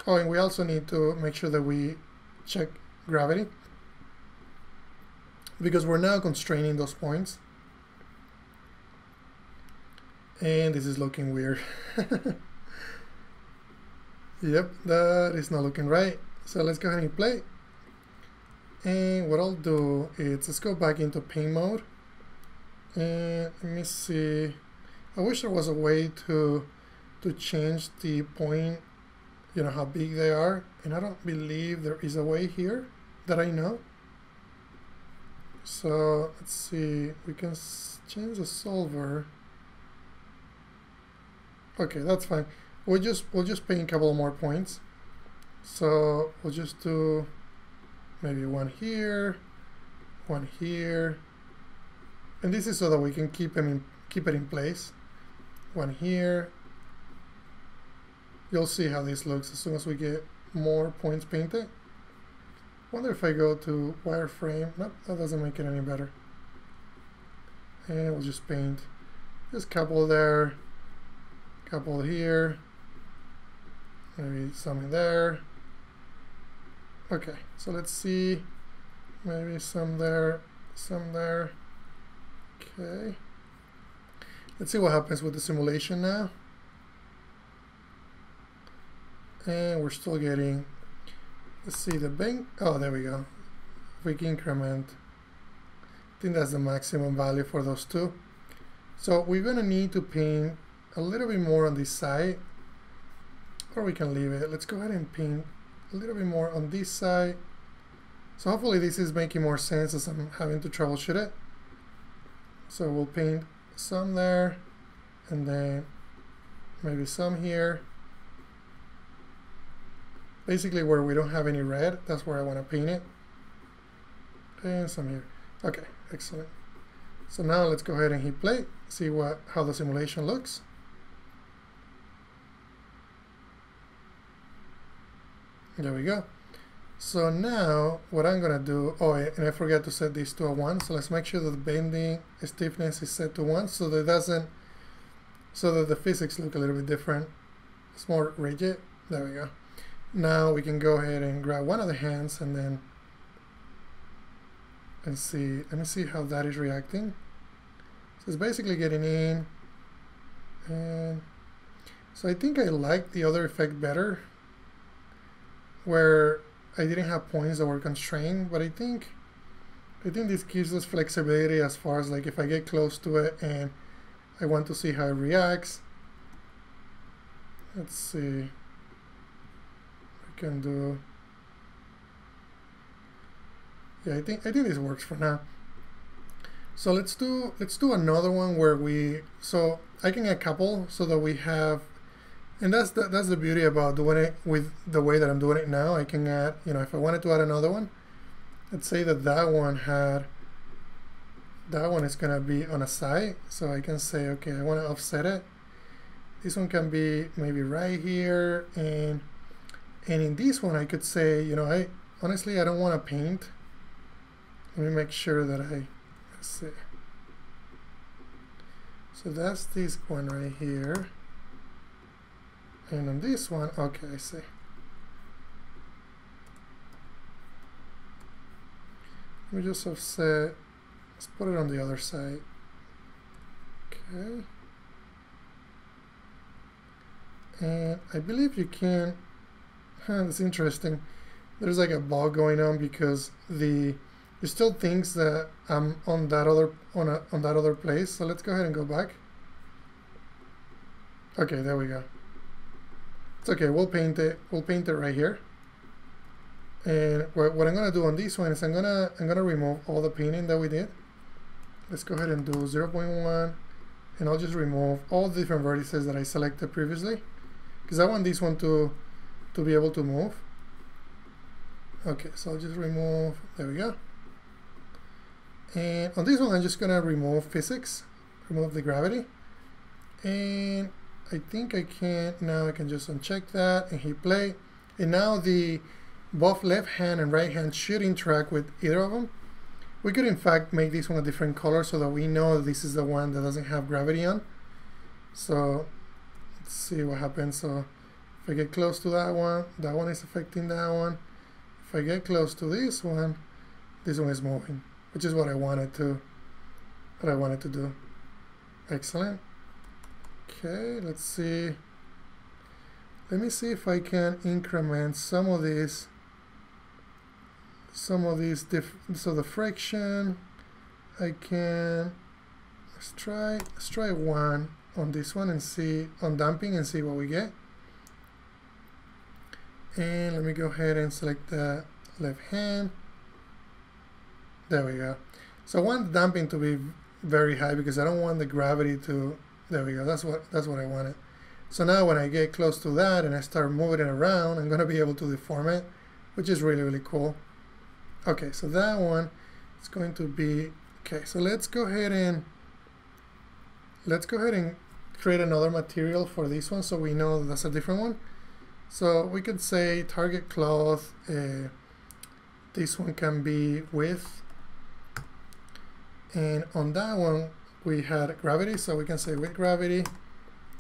Oh, and we also need to make sure that we check gravity, because we're now constraining those points. And this is looking weird. Yep, that is not looking right. So let's go ahead and play. And what I'll do is let's go back into paint mode. And let me see. I wish there was a way to change the point, you know, how big they are. And I don't believe there is a way here that I know. So let's see, we can change the solver. Okay, that's fine. We'll just paint a couple more points. So we'll just do maybe one here, and this is so that we can keep them in, keep it in place. One here. You'll see how this looks as soon as we get more points painted. Wonder if I go to wireframe. Nope, that doesn't make it any better. And we'll just paint just a couple there, couple here, maybe some there. Okay, so let's see, maybe some there, some there. Okay, let's see what happens with the simulation now. And we're still getting, let's see the bank. Oh, there we go. If we can increment, I think that's the maximum value for those two. So we're gonna need to paint a little bit more on this side, or we can leave it. Let's go ahead and paint a little bit more on this side. So hopefully this is making more sense as I'm having to troubleshoot it. So we'll paint some there, and then maybe some here. Basically where we don't have any red, that's where I want to paint it. And some here. Okay, excellent. So now let's go ahead and hit play, see how the simulation looks. There we go. So now what I'm gonna do, oh, and I forgot to set this to a 1, so let's make sure that the bending stiffness is set to 1 so that it doesn't, so that the physics look a little bit different. It's more rigid. There we go. Now we can go ahead and grab one of the hands and then and see, let me see how that is reacting. So it's basically getting in, and so I think I like the other effect better where I didn't have points that were constrained, but I think this gives us flexibility as far as like if I get close to it and I want to see how it reacts. Let's see. Can do. Yeah, I think this works for now. So let's do another one where we, so I can get a couple so that we have, and that's the beauty about doing it with the way that I'm doing it now. I can add, you know, if I wanted to add another one, let's say that that one is gonna be on a side, so I can say, okay, I want to offset it. This one can be maybe right here, and in this one I could say, you know, honestly I don't want to paint. Let me make sure that let's see. So that's this one right here. And on this one, okay, I see. Let me just offset, let's put it on the other side. Okay. And I believe you can, it's interesting. There's like a bug going on because it still thinks that I'm on that other on that other place. So let's go ahead and go back. Okay, there we go. It's okay, we'll paint it right here. And what I'm gonna do on this one is I'm gonna remove all the painting that we did. Let's go ahead and do 0.1, and I'll just remove all the different vertices that I selected previously, because I want this one to be able to move. Okay, so I'll just remove, there we go. And on this one, I'm just gonna remove physics, remove the gravity. And I think I can, now I can just uncheck that and hit play. And now the both left hand and right hand should interact with either of them. We could in fact make this one a different color so that we know this is the one that doesn't have gravity on. So let's see what happens. So if I get close to that one is affecting that one. If I get close to this one is moving, which is what I wanted to do. Excellent. Okay, let's see. Let me see if I can increment some of these. So the friction, I can. Let's try one on this one and see on damping and see what we get. And let me go ahead and select the left hand. There we go. So I want the damping to be very high because I don't want the gravity to. There we go. That's what I wanted. So now when I get close to that and I start moving it around, I'm going to be able to deform it, which is really, really cool. Okay, so that one is going to be, okay, so let's go ahead and create another material for this one so we know that's a different one. So we could say target cloth, this one can be width, and on that one we had gravity, so we can say with gravity.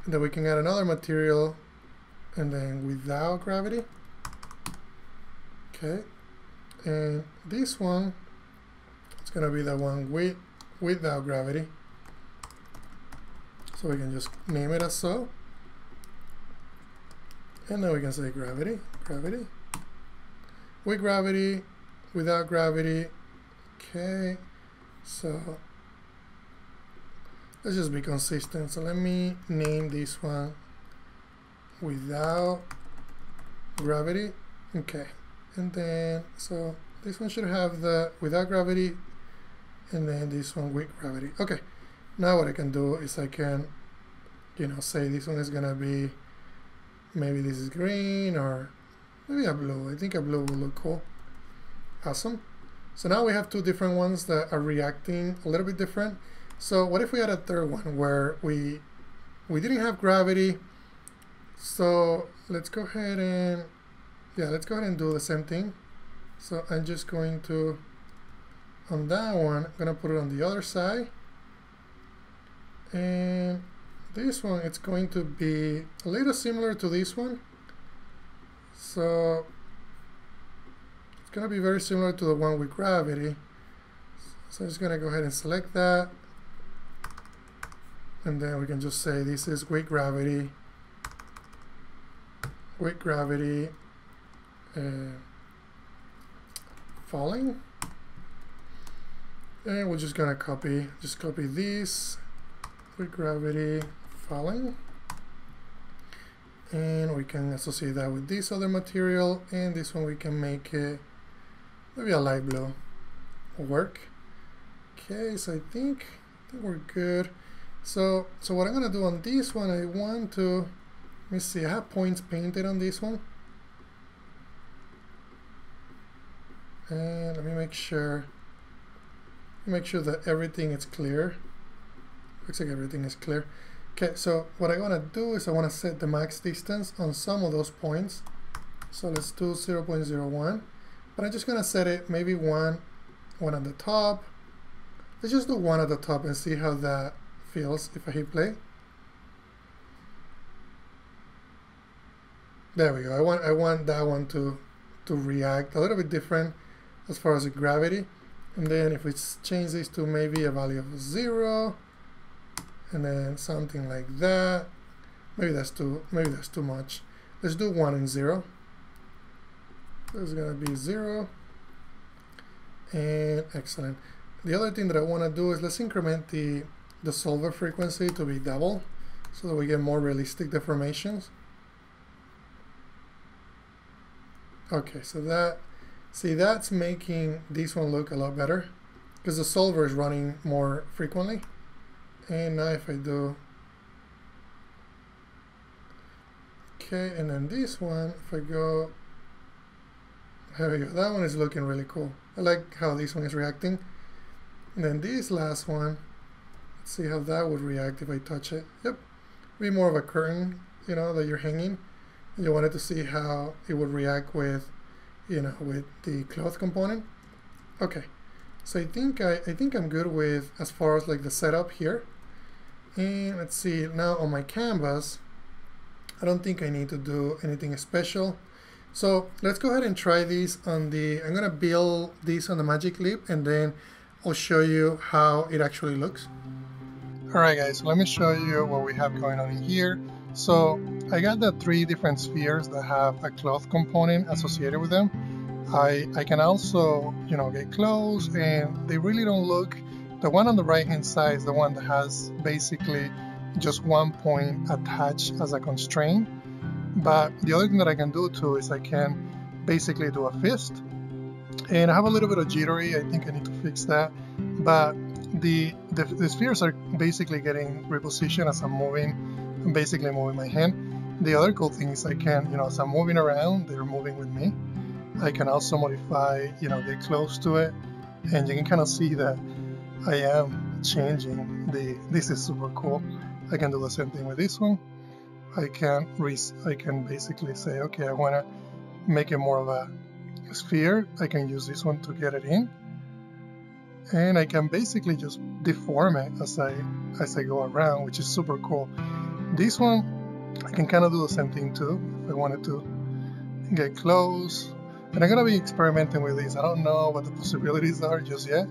Then we can add another material and then without gravity. Okay, and this one it's gonna be the one with without gravity, so we can just name it as so, and then we can say gravity, with gravity, without gravity. Okay, so let's just be consistent. So let me name this one without gravity. Okay, and then so this one should have the without gravity, and then this one with gravity. Okay, now what I can do is I can, you know, say this one is gonna be, maybe this is green or maybe a blue. I think a blue will look cool. Awesome. So now we have two different ones that are reacting a little bit different. So what if we had a third one where we didn't have gravity? So let's go ahead and, yeah, let's go ahead and do the same thing. So I'm just going to, on that one, I'm gonna put it on the other side. And this one, it's going to be a little similar to this one. So it's gonna be very similar to the one with gravity. So I'm just gonna go ahead and select that. And then we can just say this is with gravity falling. And we're just gonna copy this with gravity falling. And we can associate that with this other material. And this one we can make it maybe a light blue. Will work. Okay, so I think we're good. So what I'm gonna do on this one, I want to, let me see, I have points painted on this one. And let me make sure that everything is clear. Looks like everything is clear. Okay, so what I wanna do is I wanna set the max distance on some of those points. So let's do 0.01, but I'm just gonna set it maybe one at the top. Let's just do one at the top and see how that feels. If I hit play, there we go. I want that one to react a little bit different as far as the gravity. And then if we change this to maybe a value of 0, and then something like that, maybe that's too much. Let's do 1 and 0. There's gonna be 0, and excellent. The other thing that I want to do is let's increment the solver frequency to be double so that we get more realistic deformations. Okay, so that, see, that's making this one look a lot better because the solver is running more frequently. And now if I do, okay, and then this one, if I go, there we go, that one is looking really cool. I like how this one is reacting. And then this last one, let's see how that would react if I touch it. Yep, be more of a curtain, you know, that you're hanging. You wanted to see how it would react with, you know, with the cloth component. Okay, so I think I'm good with as far as like the setup here. And let's see, now on my canvas, I don't think I need to do anything special. So let's go ahead and try this on the, I'm gonna build this on the Magic Leap and then I'll show you how it actually looks. All right guys, so let me show you what we have going on in here. So I got the three different spheres that have a cloth component associated with them. I can also, you know, get close, and they really don't look. The one on the right hand side is the one that has basically just one point attached as a constraint. But the other thing that I can do too is I can basically do a fist, and I have a little bit of jittery. I think I need to fix that. But the spheres are basically getting repositioned as I'm moving. I'm basically moving my hand. The other cool thing is I can, you know, as I'm moving around, they're moving with me. I can also modify, you know, get close to it, and you can kind of see that I am changing the, this is super cool. I can do the same thing with this one. I can basically say, okay, I want to make it more of a sphere. I can use this one to get it in, and I can basically just deform it as I go around, which is super cool. This one, I can kind of do the same thing too if I wanted to get close. And I'm going to be experimenting with this. I don't know what the possibilities are just yet,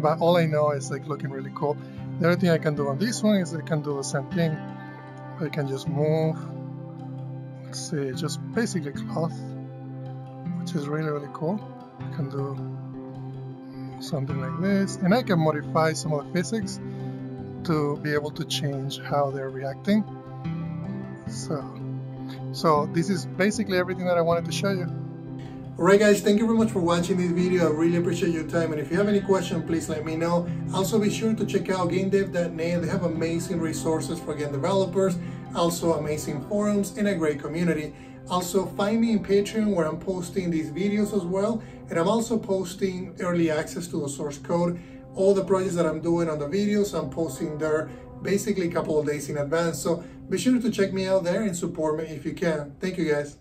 but all I know is like looking really cool. The other thing I can do on this one is I can do the same thing. I can just move, let's see, just basically cloth, which is really, really cool. I can do something like this, and I can modify some of the physics to be able to change how they're reacting. So this is basically everything that I wanted to show you. Alright guys, thank you very much for watching this video. I really appreciate your time, and if you have any questions, please let me know. Also be sure to check out gamedev.net. They have amazing resources for game developers, also amazing forums, and a great community. Also find me in Patreon, where I'm posting these videos as well, and I'm also posting early access to the source code. All the projects that I'm doing on the videos, I'm posting there basically a couple of days in advance. So be sure to check me out there and support me if you can. Thank you guys.